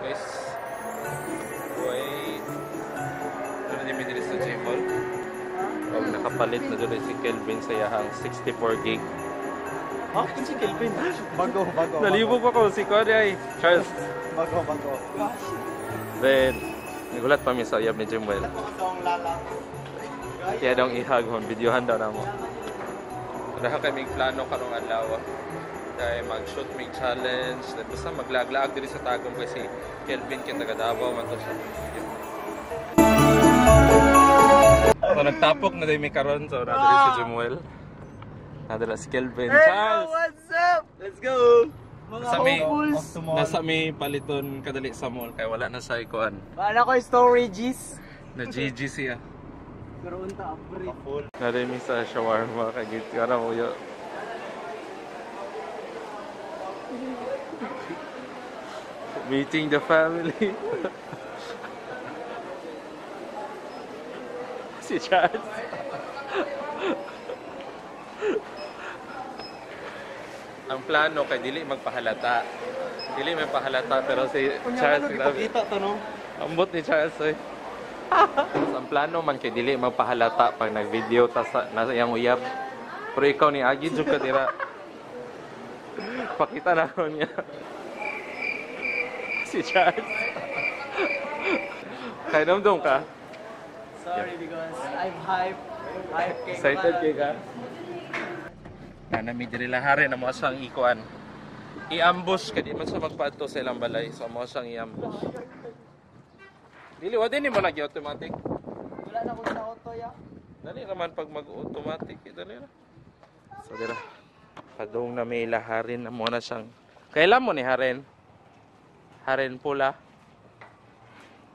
Guys, wait. Ito na diminis na J-Mall. Huwag nakapalit na doon si Kelvin sa yahang 64 gig. Ha? Si Kelvin? Bago. Nalibog ako si Koday. Charles. Bago. Then, nagulat pa mi sa iyab ni J-Mall. Kaya daw ihag hon, videohan daw na mo. Raha kaming plano karong adlaw. Kaya mag-shoot, may challenge. Basta maglaglaag dito sa Tagum kasi Kelvin kaya taga Davao man to siya. So nagtapok na dahil may karon. So nadali si Jemuel. Nadala si Kelvin. Hey, Charles! What's up? Let's go! Nasa may paliton kadali sa mall. Kaya wala na sa ikuan. Wala ko yung storages. Na GG siya. Karoon ta, upgrade. Nadali sa shawarma. Kagit ka na mo yun. Meeting the family. Si Charles. Ang plano kay dili magpahalata. Dili may pahalata pero si Charles grabe. Ambot ni Charles oy. Ang plano man kay dili magpahalata pag nag-video ta sa nasa iyang uyab. Pero ikaw ni Agi jud ka dira. Pakita na ko niya. Si Charles. Kaya namdong ka? Sorry because I'm hype kay excited kay ka? Nanami diri lahari na mga siyang ikuan. I-ambush ka di man sa magpaadto sa ilang balay. So mga siyang i-ambush. Dili, wa din mo nag-automatic? Wala na ko sa auto ya. Dali naman pag mag-automatic. Dali na. So dira. Padong na may laharin na muna siyang. Kailan mo ni Haren? Haren Pula?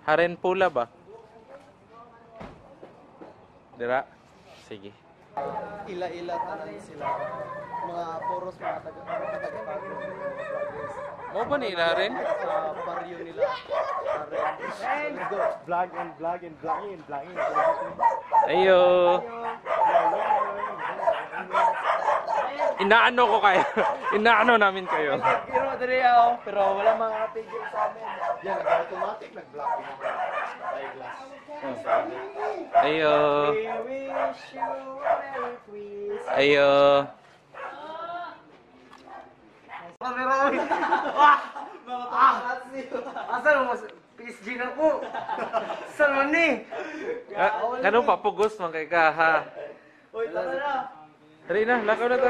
Haren Pula ba? Dira? Sige. Ila-ila tanan sila. Mga poros, mga taga-taga-taga. Mo ba ni Haren? Sa barrio nila. Haren. Let's go. Vlog and vlog. Ayo. Inaano ko kayo. Inaano namin kayo. Pero dali ako. Pero wala mga pigil sa amin. Yan, automatic nag-blocking ako. Ay, glass. Ayo. Ayo. Asan mo mas PSG na po? Asan mo ni? Ganun pa po gusto man kay ka ha? Uy, tara na. Dali na, lakaw na ta.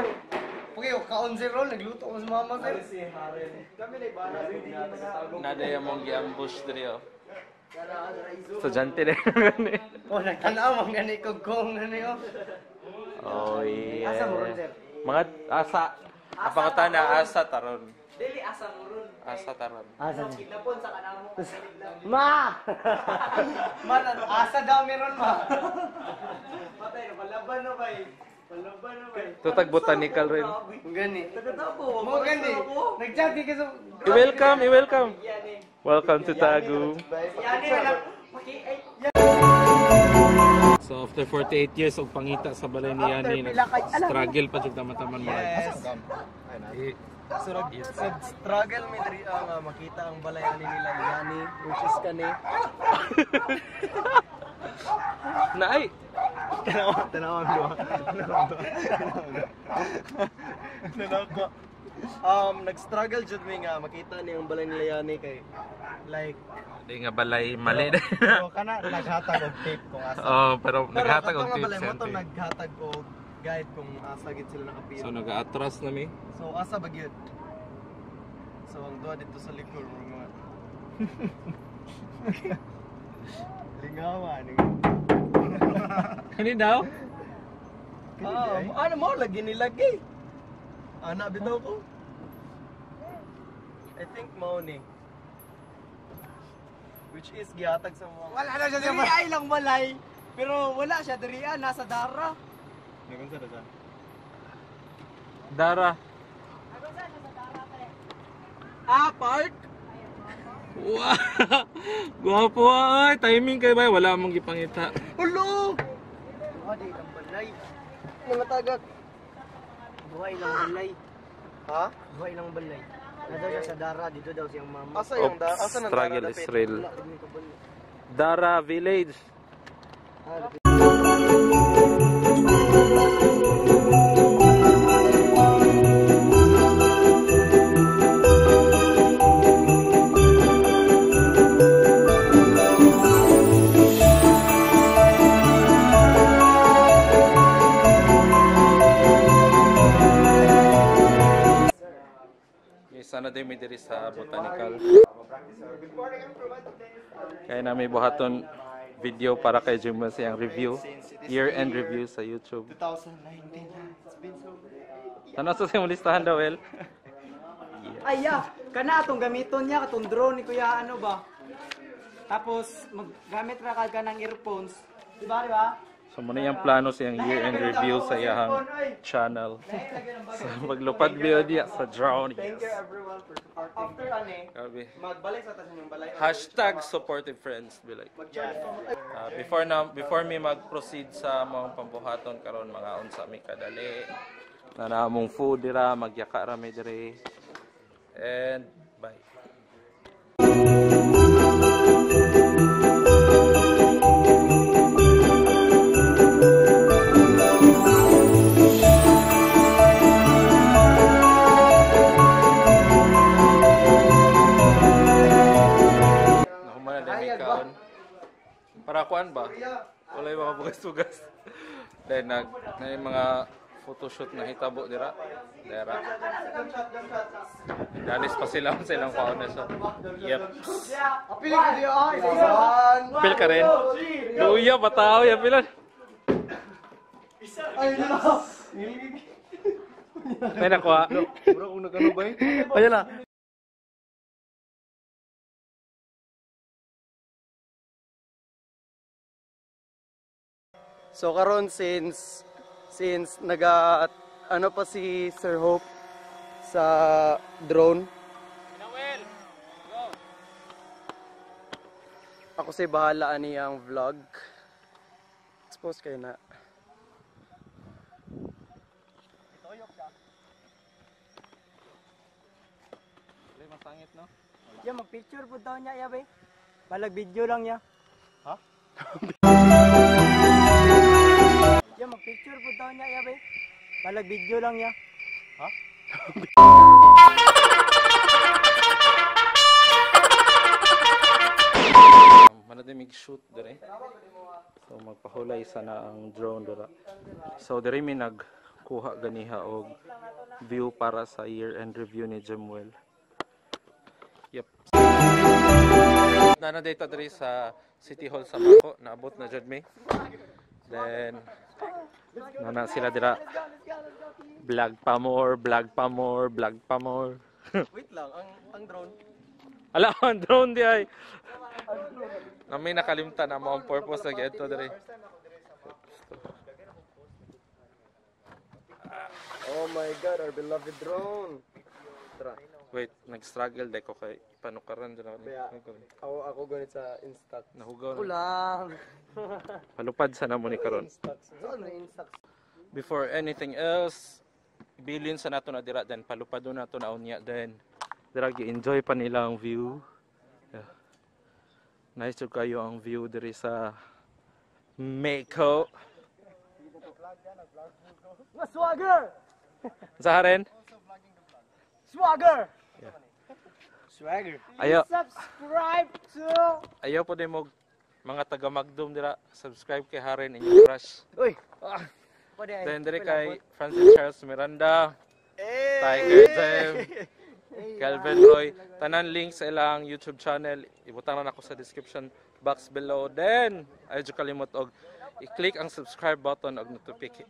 Okay, ka-11 roll, nagluto ko sa mama sir. Si Haren. Kami na ibana sa hindi naman sa tagong. Naday among gi-ambush diri o. So, jante na gani. O, nagtanaw mong gani kong gani o. Oh, yeah. Asa mo ron sir? Mga asa. Apangatan na asa taron. Dili, asa mo ron. Asa taron. Asa mo. Kiglapon sa kanamo. Ma! Ma, asa daw meron ma. Patay na, palaban na ba eh. Ito tag-botanical rin. Gani. Gani. Nag-chatting ka sa... I-welcome. Welcome to Tagum. So after 48 years, og pangita sa balay ni Yani, nag-struggle pa siya tamataman mo. Yes. Nag-struggle may makita ang balay ni Yani, which is kani. Naay! Tanawan ko. Nag-struggle jud mi nga makita ni ang balay nila yani kay like di nga balay mali. So kana naghatag og tape kung asa. Oh, pero naghatag og tape. Balay mo to naghatag og guide kung asa gid sila nakapila. So naga-atras na mi. So asa ba gyud? So ang duha dito sa likod mga. Lingawan. Kani daw? Ano mo lagi nilagay? Ana bitaw ko. I think mao ni. Which is gihatag sa mga. Wala na siya diri ay lang balay. Pero wala siya diri nasa dara. Nagon sa dara. Dara. Nagon sa dara pare. Ah, park. Wow! Guwapo ay! Timing kayo ba? Wala mong ipangita. Hello! Buhay lang balay. Namatagak. Buhay lang balay. Ha? Buhay lang balay. Struggle is real. Dara Village. Sana din may diri sa botanical. Kaya na may buhaton video para kay Jim Masi ang review. Year-end review sa YouTube. 2019. It's been so great. Tanong sa siyong listahan daw, El. Ay, yeah. Kana itong gamiton niya, itong drone ni Kuya, ano ba? Tapos, maggamit na ka ng earphones. Diba, diba? So, muna yung plano siyang year-end review sa iyang channel. So, maglupad video sa drone. Thank you everyone for supporting. #supportive friends. Before me mag-proceed sa mga pambuhaton karon mga unsa mi kadali. Nanamong food dira, magyaka ra mi diri. And bye. Para kuan ba? Walay mga bugas-bugas. Then na yung mga photoshoot na hitabo dira. Dera. Danis pa sila sa ilang paon na siya. Yep. Apil ka rin. Apil ka rin. Luya, bataw. Apilan. Ay, no. May nakuha. Mura kung nagano ba eh? Ayan na. So karon since naga ano pa si Sir Hope sa drone. Noel, go. Ako si bahala ani ang vlog. Expose kayo na. Toyok ka. Dili masangit no. Ya magpicture pud daw niya ya bay. Balag video lang niya. Ha? Ya, mag-picture po daw niya, ya, be. Balag video lang niya. Ha? Manadimig shoot dere. So, magpahulay sana ang drone dere. So, dere may nagkuha ganiha og view para sa year-end review ni Jemuel. Yep. Nana data dere sa City Hall sa Mako. Naabot na dyan, may. Then... Nana sila dira. Vlog pa more, vlog pa more, vlog pa more. Wait lang, ang drone. Ala, ang drone di ay. Nami nakalimtan na mo ang purpose na gito dire. Oh my god, our beloved drone. Wait, nag-struggle deko kay panukaran dira. Ako ganit sa Instax. Nahugaw na. Ulang. Palupad sana mo ni karon. Before anything else, bilin sa nato na dira den palupad do nato na unya den. Dira gi-enjoy pa nila ang view. Yeah. Nice to kayo ang view diri sa Mako. Swagger. Haren? Swagger. Yeah. Swagger. Ayaw. Subscribe to. Ayaw po din mo mga taga Magdum dira. Subscribe kay Haren inyong crush. Uy. Then diri kay Francis Charles Miranda. Hey. Tiger Jam. Hey. Calvin Roy. Tanan link sa ilang YouTube channel. Ibutang na ako sa description box below. Then ayaw dyo kalimot og i-click ang subscribe button og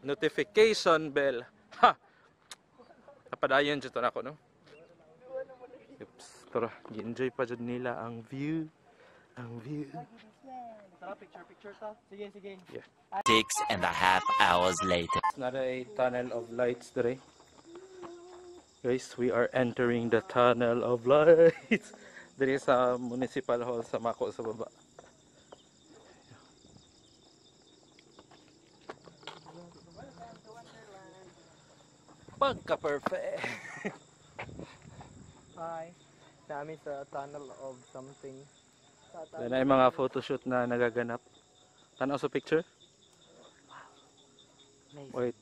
notification bell. Ha! Napadayon dito na ako no? Oops, tara, enjoy pa dyan nila ang view. Ang view. Tara, picture ta. Sige, sige. Yeah. 6.5 hours later. Another tunnel of lights dere. Guys, we are entering the tunnel of lights. Dere sa municipal hall sa Mako sa baba. Pagka perfect. Hi. Dami sa tunnel of something. Yan ay mga photoshoot na nagaganap. Tanaw sa picture? Wow. Wait.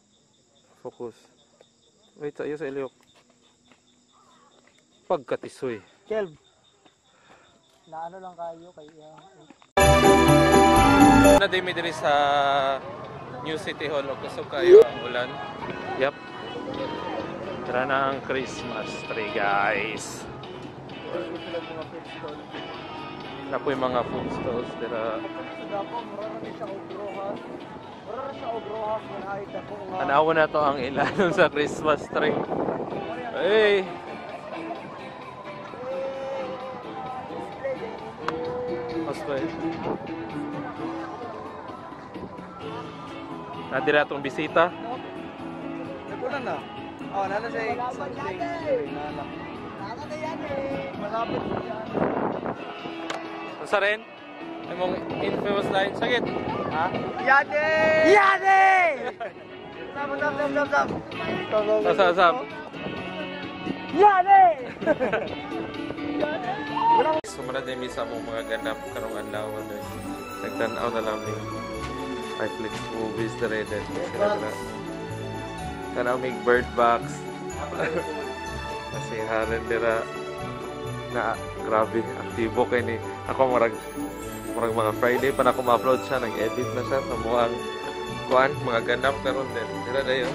Focus. Wait, sayo sa iliok. Pagkatisoy. Kelb. Naano lang kayo kaya. Na demi diri sa New City Hall o kusog kayo ang ulan. Yep. Tara na ang Christmas tree, guys. Na po yung mga food stalls. Tanawa na to ang ilalim sa Christmas tree. Hey! Ostoy. Nandira itong bisita. Nagunan na. Oh, nana say something. Nana. Nana na yan eh. Malapit na yan. Masa rin? May mong infamous line. Sakit. Ha? Yate! Yate! Sab. Sab. Yate! Sumara din misa mong mga ganap karong anlawan eh. Nagtanaw na lang eh. Netflix movies na rin eh. Tanaw mig bird box. Kasi Haren dira na grabe aktibo kay ni. Ako murag mga Friday pa na ako ma-upload siya, nag-edit na siya sa mga kuan mga ganap karon din. Dira dayo.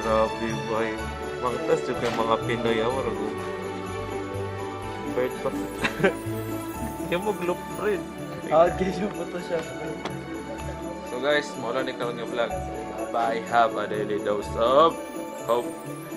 Grabe boy. Mangtas jud kay mga Pinoy awar ko. Bird box. Kemo globe print. Ah, gijo Photoshop. So guys, mauna ni karon nga vlog. Bye, have a daily dose of hope.